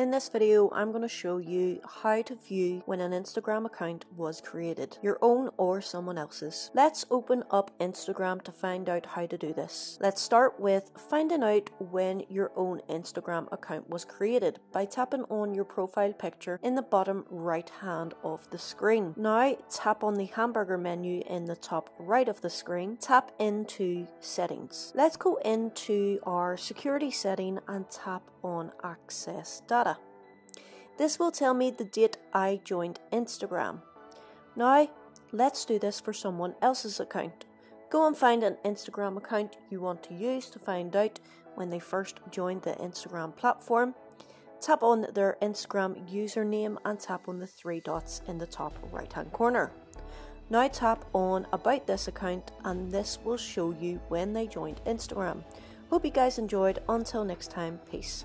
In this video, I'm going to show you how to view when an Instagram account was created, your own or someone else's. Let's open up Instagram to find out how to do this. Let's start with finding out when your own Instagram account was created by tapping on your profile picture in the bottom right hand of the screen. Now tap on the hamburger menu in the top right of the screen, tap into settings. Let's go into our security setting and tap on access data. This will tell me the date I joined Instagram. Now, let's do this for someone else's account. Go and find an Instagram account you want to use to find out when they first joined the Instagram platform. Tap on their Instagram username and tap on the three dots in the top right hand corner. Now tap on About This Account and this will show you when they joined Instagram. Hope you guys enjoyed. Until next time, peace.